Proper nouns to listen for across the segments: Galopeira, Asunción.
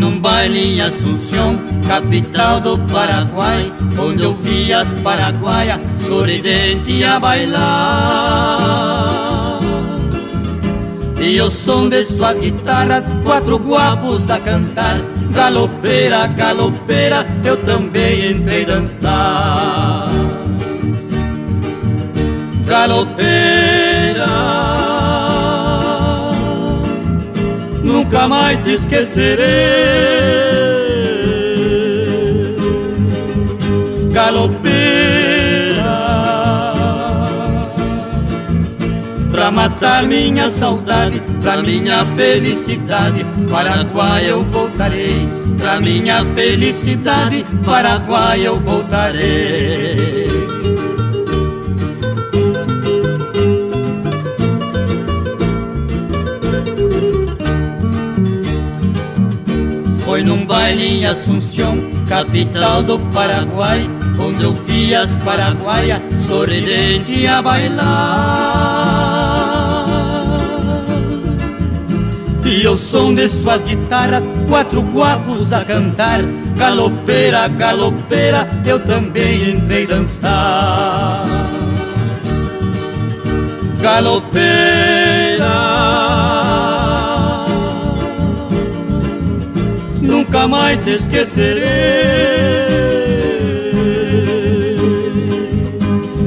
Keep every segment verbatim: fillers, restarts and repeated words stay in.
num baile em Asunción, capital do Paraguai, onde eu vi as paraguaias sorridente a bailar. E ao som de suas guitarras, quatro guapos a cantar, galopeira, galopeira, eu também entrei dançar. Galopeira, nunca mais te esquecerei. Galopeira, pra matar minha saudade, pra minha felicidade, Paraguai eu voltarei. Pra minha felicidade, Paraguai eu voltarei. Foi num baile em Asunción, capital do Paraguai, onde eu vi as paraguaias sorridente a bailar. E ao som de suas guitarras, quatro guapos a cantar, galopeira, galopeira, eu também entrei dançar. Galopeira, nunca mais te esquecerei.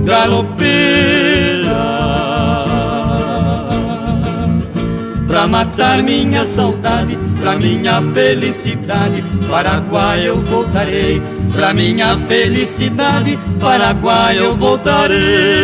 Galopeira, pra matar minha saudade, pra minha felicidade, Paraguai eu voltarei. Pra minha felicidade, Paraguai eu voltarei.